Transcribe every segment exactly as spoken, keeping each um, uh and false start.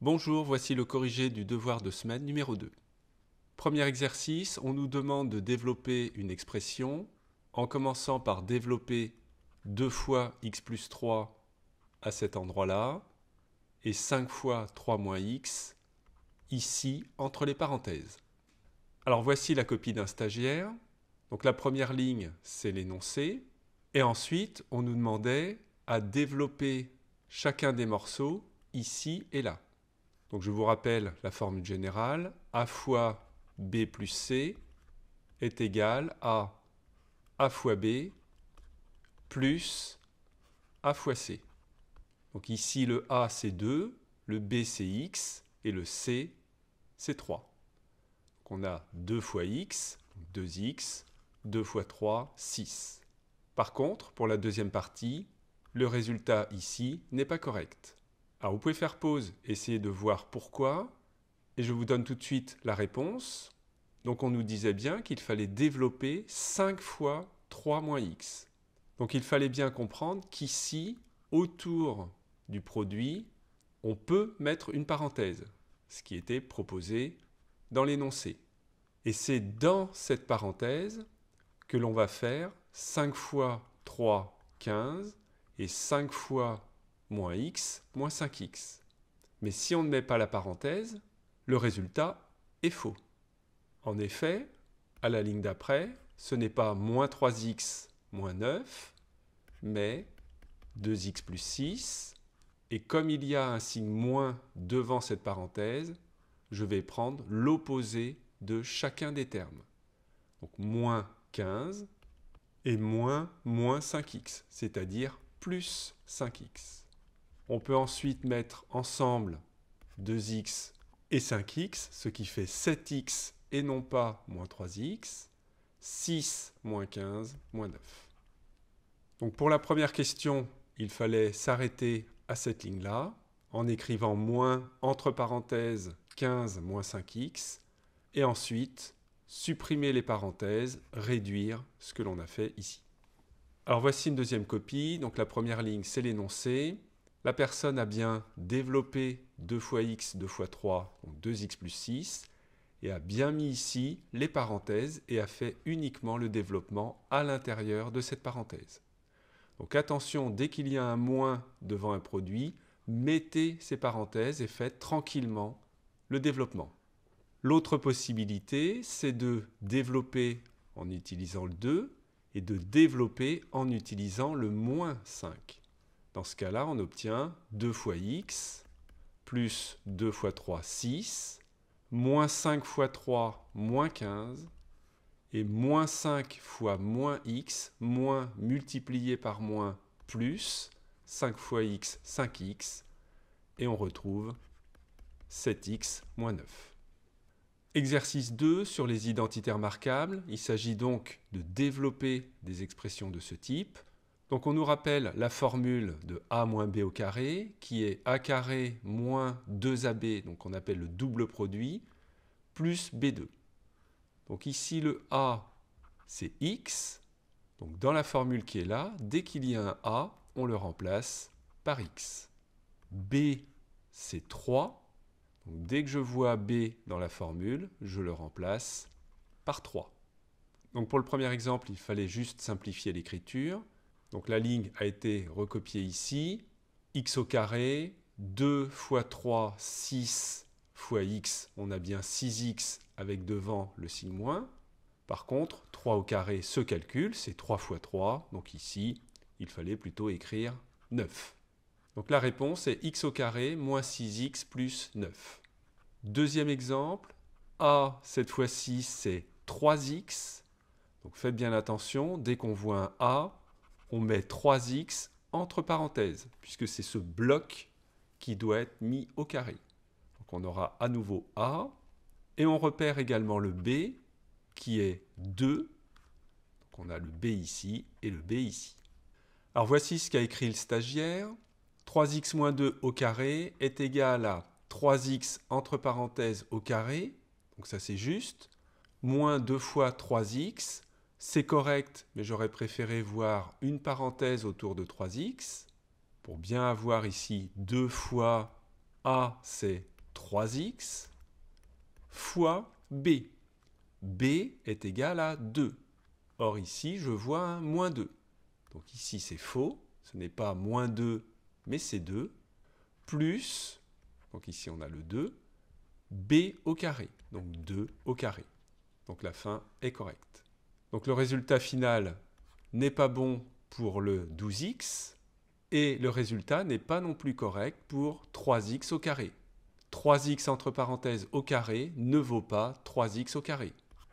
Bonjour, voici le corrigé du devoir de semaine numéro deux. Premier exercice, on nous demande de développer une expression en commençant par développer deux fois x plus trois à cet endroit-là et cinq fois trois moins x ici entre les parenthèses. Alors voici la copie d'un stagiaire. Donc la première ligne, c'est l'énoncé. Et ensuite, on nous demandait à développer chacun des morceaux ici et là. Donc je vous rappelle la formule générale, a fois b plus c est égal à a fois b plus a fois c. Donc ici le a c'est deux, le b c'est x et le c c'est trois. Donc on a deux fois x, deux x, deux fois trois, six. Par contre, pour la deuxième partie, le résultat ici n'est pas correct. Alors vous pouvez faire pause, essayer de voir pourquoi, et je vous donne tout de suite la réponse. Donc on nous disait bien qu'il fallait développer cinq fois trois moins x. Donc il fallait bien comprendre qu'ici, autour du produit, on peut mettre une parenthèse, ce qui était proposé dans l'énoncé. Et c'est dans cette parenthèse que l'on va faire cinq fois trois, quinze, et cinq fois moins x, moins cinq x. Mais si on ne met pas la parenthèse, le résultat est faux. En effet, à la ligne d'après, ce n'est pas moins trois x moins neuf, mais deux x plus six. Et comme il y a un signe moins devant cette parenthèse, je vais prendre l'opposé de chacun des termes. Donc moins quinze et moins moins cinq x, c'est-à-dire plus cinq x. On peut ensuite mettre ensemble deux x et cinq x, ce qui fait sept x et non pas moins trois x, six moins quinze moins neuf. Donc pour la première question, il fallait s'arrêter à cette ligne-là, en écrivant moins entre parenthèses quinze moins cinq x, et ensuite supprimer les parenthèses, réduire ce que l'on a fait ici. Alors voici une deuxième copie, donc la première ligne c'est l'énoncé. La personne a bien développé deux fois x, deux fois trois, donc deux x plus six, et a bien mis ici les parenthèses et a fait uniquement le développement à l'intérieur de cette parenthèse. Donc attention, dès qu'il y a un moins devant un produit, mettez ces parenthèses et faites tranquillement le développement. L'autre possibilité, c'est de développer en utilisant le deux et de développer en utilisant le moins cinq. Dans ce cas-là, on obtient deux fois x plus deux fois trois, six, moins cinq fois trois, moins quinze, et moins cinq fois moins x, moins multiplié par moins plus, cinq fois x, cinq x, et on retrouve sept x moins neuf. Exercice deux sur les identitaires marquables. Il s'agit donc de développer des expressions de ce type. Donc on nous rappelle la formule de a moins b au carré, qui est a carré moins deux a b, donc on appelle le double produit, plus b deux. Donc ici le a, c'est x. Donc dans la formule qui est là, dès qu'il y a un a, on le remplace par x. b, c'est trois. Donc dès que je vois b dans la formule, je le remplace par trois. Donc pour le premier exemple, il fallait juste simplifier l'écriture. Donc la ligne a été recopiée ici, x au carré, deux fois trois, six fois x, on a bien six x avec devant le signe moins. Par contre, trois au carré se calcule, c'est trois fois trois, donc ici, il fallait plutôt écrire neuf. Donc la réponse est x au carré moins six x plus neuf. Deuxième exemple, a cette fois-ci c'est trois x, donc faites bien attention, dès qu'on voit un a, on met trois x entre parenthèses, puisque c'est ce bloc qui doit être mis au carré. Donc on aura à nouveau a, et on repère également le b, qui est deux. Donc on a le b ici et le b ici. Alors voici ce qu'a écrit le stagiaire. trois x moins deux au carré est égal à trois x entre parenthèses au carré, donc ça c'est juste, moins deux fois trois x, c'est correct, mais j'aurais préféré voir une parenthèse autour de trois x pour bien avoir ici deux fois A, c'est trois x fois B. B est égal à deux. Or, ici, je vois un moins deux. Donc, ici, c'est faux. Ce n'est pas moins deux, mais c'est deux. Plus, donc ici, on a le deux, B au carré. Donc, deux au carré. Donc, la fin est correcte. Donc, le résultat final n'est pas bon pour le douze x. Et le résultat n'est pas non plus correct pour trois x au carré. trois x entre parenthèses au carré ne vaut pas trois x au carré.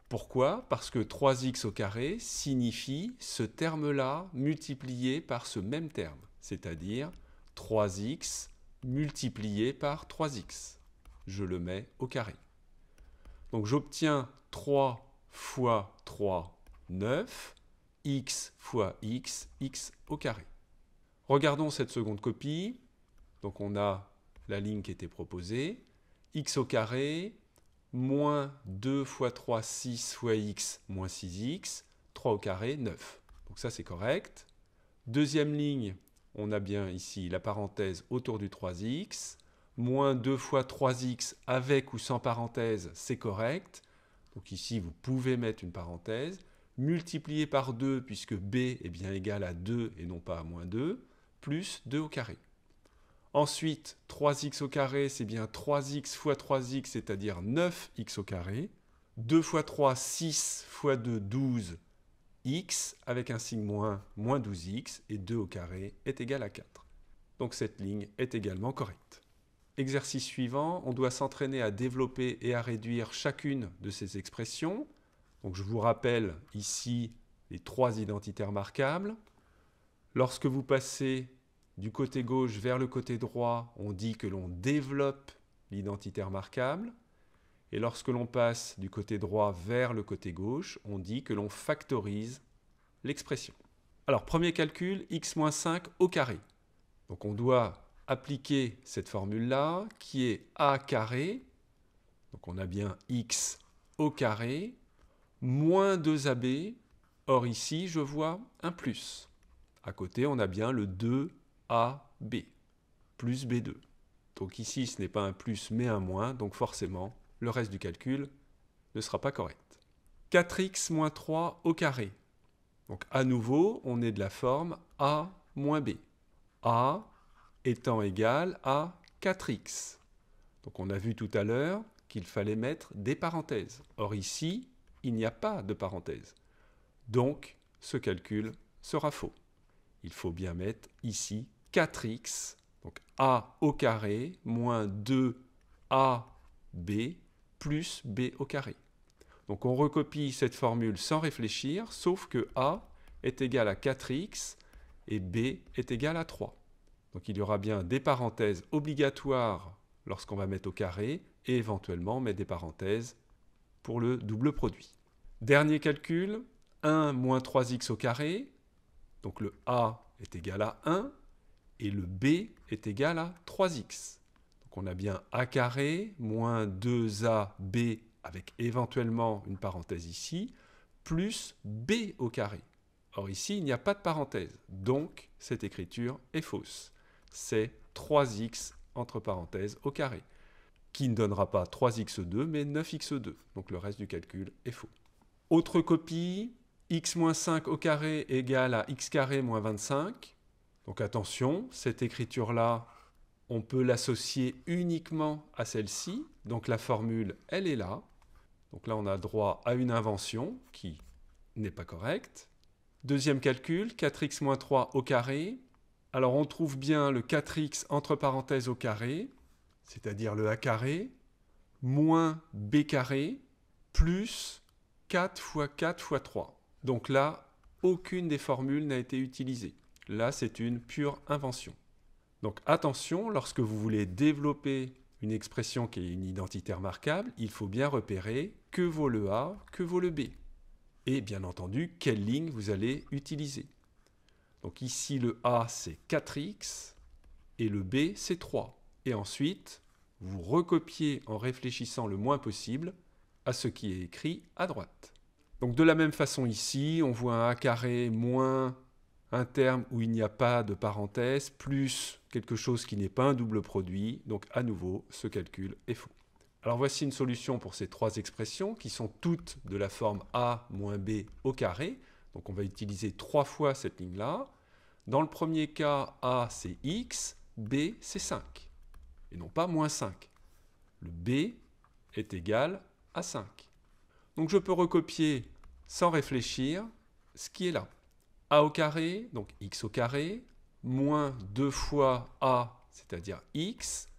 Pourquoi? Parce que trois x au carré signifie ce terme-là multiplié par ce même terme, c'est-à-dire trois x multiplié par trois x. Je le mets au carré. Donc j'obtiens trois fois trois, neuf, x fois x, x au carré. Regardons cette seconde copie. Donc on a la ligne qui était proposée. X au carré, moins deux fois trois, six fois x, moins six x, trois au carré, neuf. Donc ça c'est correct. Deuxième ligne, on a bien ici la parenthèse autour du trois x. Moins deux fois trois x avec ou sans parenthèse, c'est correct. Donc ici vous pouvez mettre une parenthèse. Multiplié par deux puisque b est bien égal à deux et non pas à moins deux, plus deux au carré. Ensuite, trois x au carré, c'est bien trois x fois trois x, c'est-à-dire neuf x au carré. deux fois trois, six fois deux, douze, x, avec un signe moins, moins douze x, et deux au carré est égal à quatre. Donc cette ligne est également correcte. Exercice suivant, on doit s'entraîner à développer et à réduire chacune de ces expressions. Donc je vous rappelle ici les trois identitaires marquables. Lorsque vous passez du côté gauche vers le côté droit, on dit que l'on développe l'identitaire marquable. Et lorsque l'on passe du côté droit vers le côté gauche, on dit que l'on factorise l'expression. Alors, premier calcul, x moins cinq au carré. Donc on doit appliquer cette formule-là qui est a carré. Donc on a bien x au carré. Moins deux a b, or ici, je vois un plus. À côté, on a bien le deux a b, plus b deux. Donc ici, ce n'est pas un plus, mais un moins, donc forcément, le reste du calcul ne sera pas correct. quatre x moins trois au carré. Donc à nouveau, on est de la forme a moins b. A étant égal à quatre x. Donc on a vu tout à l'heure qu'il fallait mettre des parenthèses. Or ici, il n'y a pas de parenthèse. Donc, ce calcul sera faux. Il faut bien mettre ici quatre x, donc a au carré, moins deux a b, plus b au carré. Donc, on recopie cette formule sans réfléchir, sauf que a est égal à quatre x et b est égal à trois. Donc, il y aura bien des parenthèses obligatoires lorsqu'on va mettre au carré et éventuellement mettre des parenthèses pour le double produit. Dernier calcul, un moins trois x au carré, donc le a est égal à un, et le b est égal à trois x. Donc on a bien a carré, moins deux a b, avec éventuellement une parenthèse ici, plus b au carré. Or ici, il n'y a pas de parenthèse, donc cette écriture est fausse. C'est trois x entre parenthèses au carré, qui ne donnera pas trois x deux, mais neuf x deux. Donc le reste du calcul est faux. Autre copie, x moins cinq au carré égale à x carré moins vingt-cinq. Donc attention, cette écriture-là, on peut l'associer uniquement à celle-ci. Donc la formule, elle est là. Donc là, on a droit à une invention qui n'est pas correcte. Deuxième calcul, quatre x moins trois au carré. Alors on trouve bien le quatre x entre parenthèses au carré, c'est-à-dire le a carré, moins b carré, plus quatre fois quatre fois trois. Donc là, aucune des formules n'a été utilisée. Là, c'est une pure invention. Donc attention, lorsque vous voulez développer une expression qui est une identitaire marquable, il faut bien repérer que vaut le a, que vaut le b. Et bien entendu, quelle ligne vous allez utiliser. Donc ici, le a, c'est quatre x, et le b, c'est trois. Et ensuite, vous recopiez en réfléchissant le moins possible à ce qui est écrit à droite. Donc de la même façon ici, on voit un a carré moins un terme où il n'y a pas de parenthèse, plus quelque chose qui n'est pas un double produit. Donc à nouveau, ce calcul est faux. Alors voici une solution pour ces trois expressions qui sont toutes de la forme a moins b au carré. Donc on va utiliser trois fois cette ligne-là. Dans le premier cas, a c'est x, b c'est cinq. Et non pas moins cinq. Le b est égal à cinq. Donc je peux recopier sans réfléchir ce qui est là. a au carré, donc x au carré, moins deux fois a, c'est-à-dire x,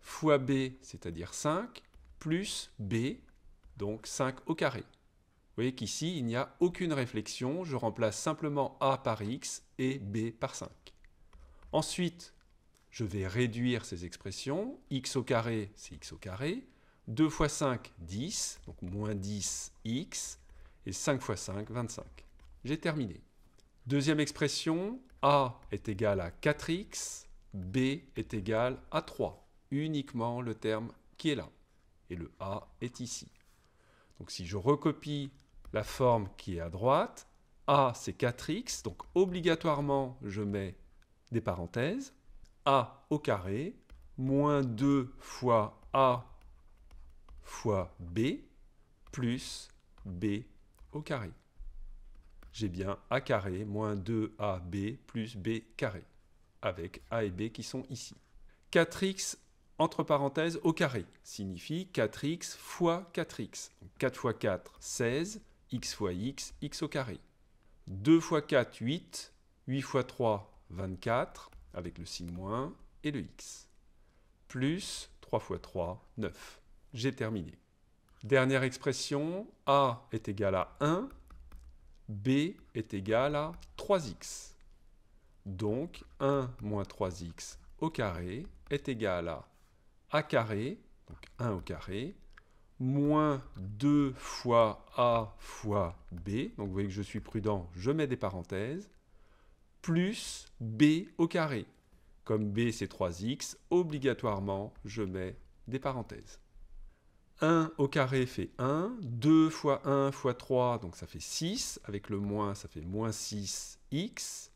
fois b, c'est-à-dire cinq, plus b, donc cinq au carré. Vous voyez qu'ici, il n'y a aucune réflexion. Je remplace simplement a par x et b par cinq. Ensuite, je vais réduire ces expressions. X au carré, c'est x au carré. deux fois cinq, dix. Donc moins dix, x. Et cinq fois cinq, vingt-cinq. J'ai terminé. Deuxième expression, a est égal à quatre x. B est égal à trois. Uniquement le terme qui est là. Et le a est ici. Donc si je recopie la forme qui est à droite, a c'est quatre x, donc obligatoirement je mets des parenthèses, a au carré, moins deux fois a fois b, plus b au carré. J'ai bien a carré moins deux a b plus b carré, avec a et b qui sont ici. quatre x entre parenthèses au carré signifie quatre x fois quatre x. Donc quatre fois quatre, seize, x fois x, x au carré. deux fois quatre, huit, huit fois trois, vingt-quatre, avec le signe moins et le x. Plus trois fois trois, neuf. J'ai terminé. Dernière expression, a est égal à un, b est égal à trois x. Donc un moins trois x au carré est égal à a carré, donc un au carré, moins deux fois a fois b, donc vous voyez que je suis prudent, je mets des parenthèses, plus b au carré. Comme b c'est trois x, obligatoirement je mets des parenthèses. un au carré fait un, deux fois un fois trois, donc ça fait six, avec le moins ça fait moins six x,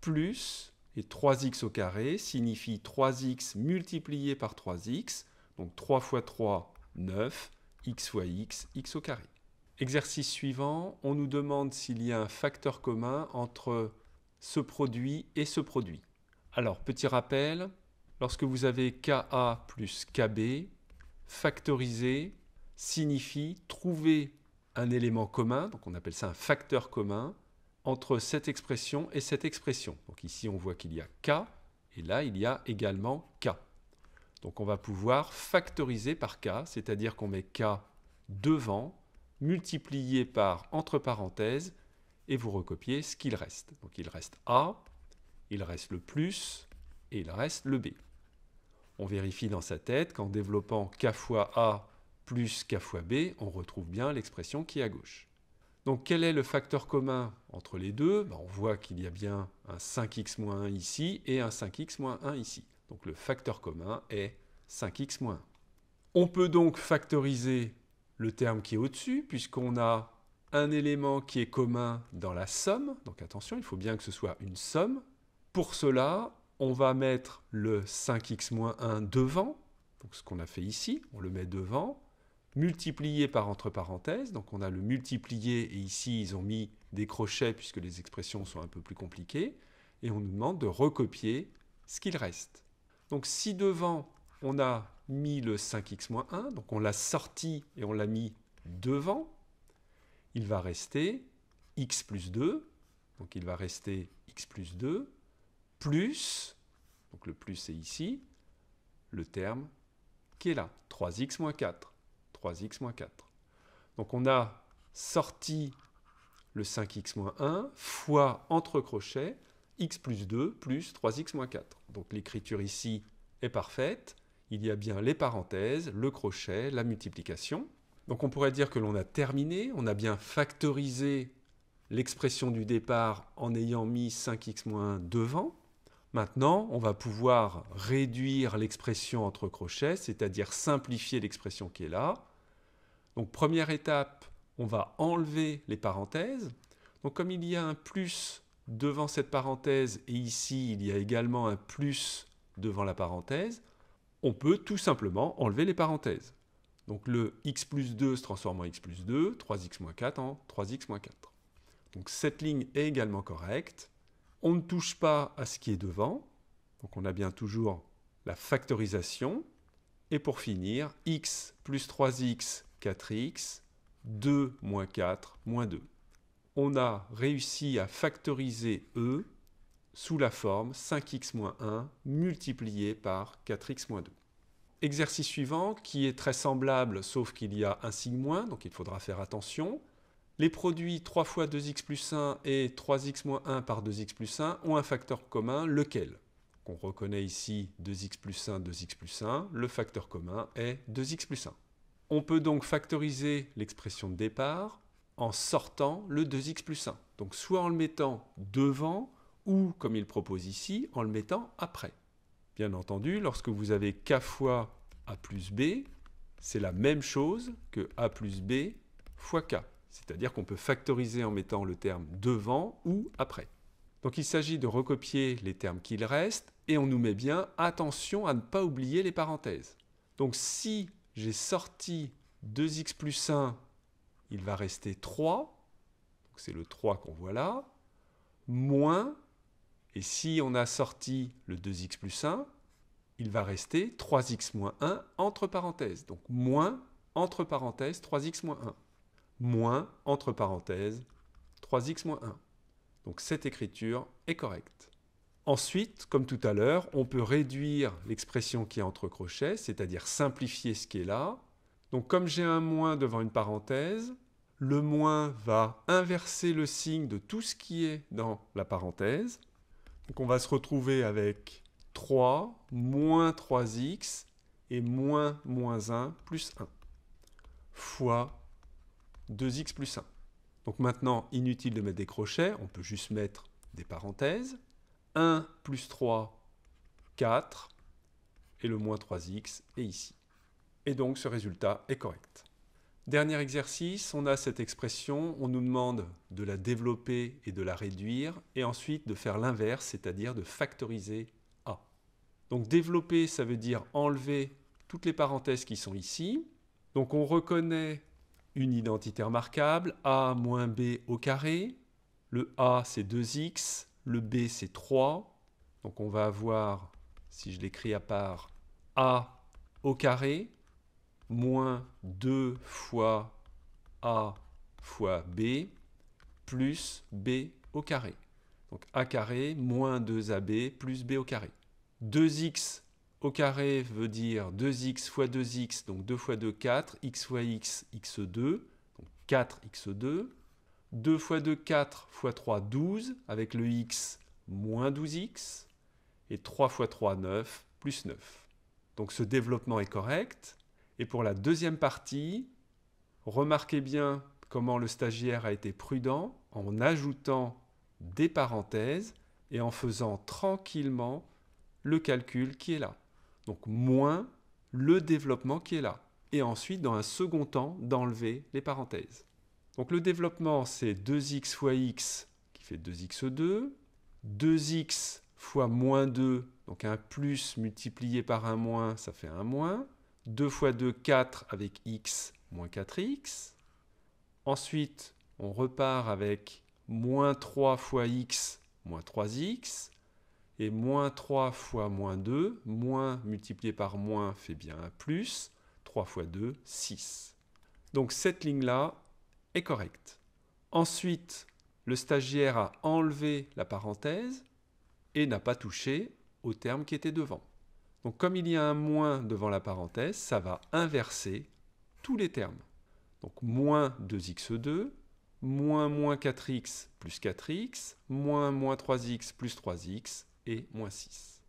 plus... Et trois x au carré signifie trois x multiplié par trois x, donc trois fois trois, neuf, x fois x, x au carré. Exercice suivant, on nous demande s'il y a un facteur commun entre ce produit et ce produit. Alors, petit rappel, lorsque vous avez K A plus K B, factoriser signifie trouver un élément commun, donc on appelle ça un facteur commun, entre cette expression et cette expression. Donc ici, on voit qu'il y a K, et là, il y a également K. Donc on va pouvoir factoriser par K, c'est-à-dire qu'on met K devant, multiplié par, entre parenthèses, et vous recopiez ce qu'il reste. Donc il reste A, il reste le plus, et il reste le B. On vérifie dans sa tête qu'en développant K fois A plus K fois B, on retrouve bien l'expression qui est à gauche. Donc quel est le facteur commun entre les deux? Ben, on voit qu'il y a bien un cinq x moins un ici et un cinq x moins un ici. Donc le facteur commun est cinq x moins un. On peut donc factoriser le terme qui est au-dessus, puisqu'on a un élément qui est commun dans la somme. Donc attention, il faut bien que ce soit une somme. Pour cela, on va mettre le cinq x moins un devant, donc ce qu'on a fait ici, on le met devant, multiplié par entre parenthèses, donc on a le multiplié, et ici ils ont mis des crochets puisque les expressions sont un peu plus compliquées, et on nous demande de recopier ce qu'il reste. Donc si devant on a mis le cinq x moins un, donc on l'a sorti et on l'a mis devant, il va rester x plus deux, donc il va rester x plus deux, plus, donc le plus c'est ici, le terme qui est là, trois x moins quatre. trois x moins quatre. Donc on a sorti le cinq x moins un fois entre crochets x plus deux plus trois x moins quatre. Donc l'écriture ici est parfaite. Il y a bien les parenthèses, le crochet, la multiplication. Donc on pourrait dire que l'on a terminé. On a bien factorisé l'expression du départ en ayant mis cinq x moins un devant. Maintenant, on va pouvoir réduire l'expression entre crochets, c'est-à-dire simplifier l'expression qui est là. Donc, première étape, on va enlever les parenthèses. Donc, comme il y a un plus devant cette parenthèse, et ici, il y a également un plus devant la parenthèse, on peut tout simplement enlever les parenthèses. Donc le x plus deux se transforme en x plus deux, trois x moins quatre en trois x moins quatre. Donc cette ligne est également correcte. On ne touche pas à ce qui est devant, donc on a bien toujours la factorisation. Et pour finir, x plus trois x, quatre x, deux moins quatre, moins deux. On a réussi à factoriser E sous la forme cinq x moins un multiplié par quatre x moins deux. Exercice suivant qui est très semblable, sauf qu'il y a un signe moins, donc il faudra faire attention. Les produits trois fois deux x plus un et trois x moins un par deux x plus un ont un facteur commun, lequel ? On reconnaît ici deux x plus un, deux x plus un. Le facteur commun est deux x plus un. On peut donc factoriser l'expression de départ en sortant le deux x plus un. Donc soit en le mettant devant, ou, comme il propose ici, en le mettant après. Bien entendu, lorsque vous avez k fois a plus b, c'est la même chose que a plus b fois k. C'est-à-dire qu'on peut factoriser en mettant le terme devant ou après. Donc il s'agit de recopier les termes qu'il reste, et on nous met bien attention à ne pas oublier les parenthèses. Donc si j'ai sorti deux x plus un, il va rester trois, c'est le trois qu'on voit là, moins, et si on a sorti le deux x plus un, il va rester trois x moins un entre parenthèses. Donc moins entre parenthèses trois x moins un, moins entre parenthèses trois x moins un. Donc cette écriture est correcte. Ensuite, comme tout à l'heure, on peut réduire l'expression qui est entre crochets, c'est-à-dire simplifier ce qui est là. Donc comme j'ai un moins devant une parenthèse, le moins va inverser le signe de tout ce qui est dans la parenthèse. Donc on va se retrouver avec trois moins trois x et moins moins un plus un fois deux x plus un. Donc maintenant, inutile de mettre des crochets, on peut juste mettre des parenthèses. un plus trois, quatre, et le moins trois x est ici. Et donc ce résultat est correct. Dernier exercice, on a cette expression, on nous demande de la développer et de la réduire, et ensuite de faire l'inverse, c'est-à-dire de factoriser A. Donc développer, ça veut dire enlever toutes les parenthèses qui sont ici. Donc on reconnaît une identité remarquable, a moins b au carré, le a c'est deux x, le b c'est trois, donc on va avoir, si je l'écris à part, a au carré, moins deux fois a fois b, plus b au carré. Donc a carré, moins deux a b, plus b au carré. deux x au carré veut dire deux x fois deux x, donc deux fois deux, quatre, x fois x, x deux, donc quatre x deux, deux fois deux, quatre fois trois, douze, avec le x, moins douze x, et trois fois trois, neuf, plus neuf. Donc ce développement est correct. Et pour la deuxième partie, remarquez bien comment le stagiaire a été prudent en ajoutant des parenthèses et en faisant tranquillement le calcul qui est là. Donc moins le développement qui est là. Et ensuite, dans un second temps, d'enlever les parenthèses. Donc le développement, c'est deux x fois x qui fait deux x deux. deux x fois moins deux, donc un plus multiplié par un moins, ça fait un moins. deux fois deux, quatre avec x, moins quatre x. Ensuite, on repart avec moins trois fois x, moins trois x. Et moins trois fois moins deux, moins multiplié par moins fait bien un plus, trois fois deux, six. Donc cette ligne-là est correcte. Ensuite, le stagiaire a enlevé la parenthèse et n'a pas touché au terme qui était devant. Donc comme il y a un moins devant la parenthèse, ça va inverser tous les termes. Donc moins deux x deux, moins moins quatre x plus quatre x, moins moins trois x plus trois x, et moins six.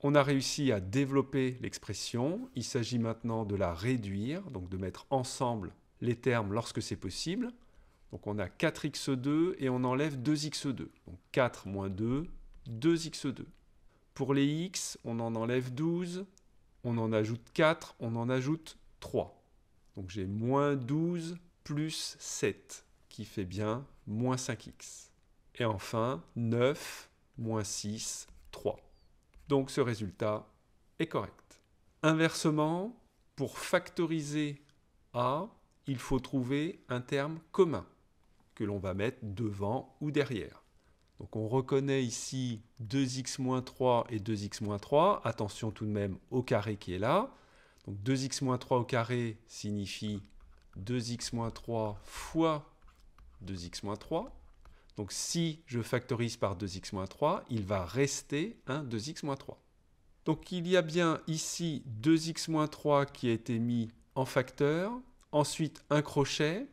On a réussi à développer l'expression. Il s'agit maintenant de la réduire, donc de mettre ensemble les termes lorsque c'est possible. Donc on a quatre x deux et on enlève deux x deux. Donc quatre moins deux, deux x deux. Pour les x, on en enlève douze, on en ajoute quatre, on en ajoute trois. Donc j'ai moins douze plus sept, qui fait bien moins cinq x. Et enfin, neuf moins six, trois. Donc ce résultat est correct. Inversement, pour factoriser A, il faut trouver un terme commun que l'on va mettre devant ou derrière. Donc on reconnaît ici deux x moins trois et deux x moins trois. Attention tout de même au carré qui est là. Donc deux x moins trois au carré signifie deux x moins trois fois deux x moins trois. Donc si je factorise par deux x moins trois, il va rester un deux x moins trois. Donc il y a bien ici deux x moins trois qui a été mis en facteur, ensuite un crochet,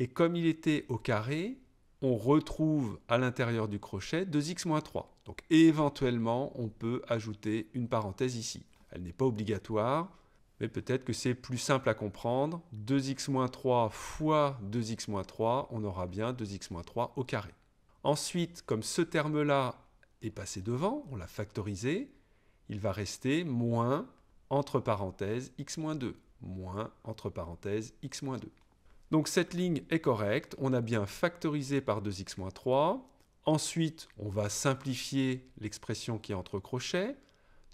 et comme il était au carré, on retrouve à l'intérieur du crochet deux x moins trois. Donc éventuellement, on peut ajouter une parenthèse ici. Elle n'est pas obligatoire, mais peut-être que c'est plus simple à comprendre. deux x moins trois fois deux x moins trois, on aura bien deux x moins trois au carré. Ensuite, comme ce terme-là est passé devant, on l'a factorisé, il va rester moins, entre parenthèses, x moins deux. Moins, entre parenthèses, x moins deux. Donc cette ligne est correcte, on a bien factorisé par deux x moins trois. Ensuite, on va simplifier l'expression qui est entre crochets.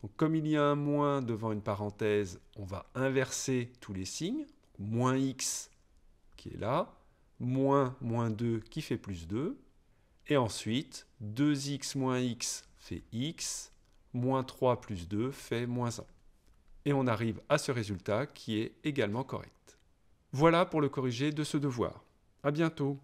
Donc comme il y a un moins devant une parenthèse, on va inverser tous les signes. Donc, moins x qui est là, moins moins deux qui fait plus deux. Et ensuite, deux x moins x fait x, moins trois plus deux fait moins un. Et on arrive à ce résultat qui est également correct. Voilà pour le corrigé de ce devoir. À bientôt.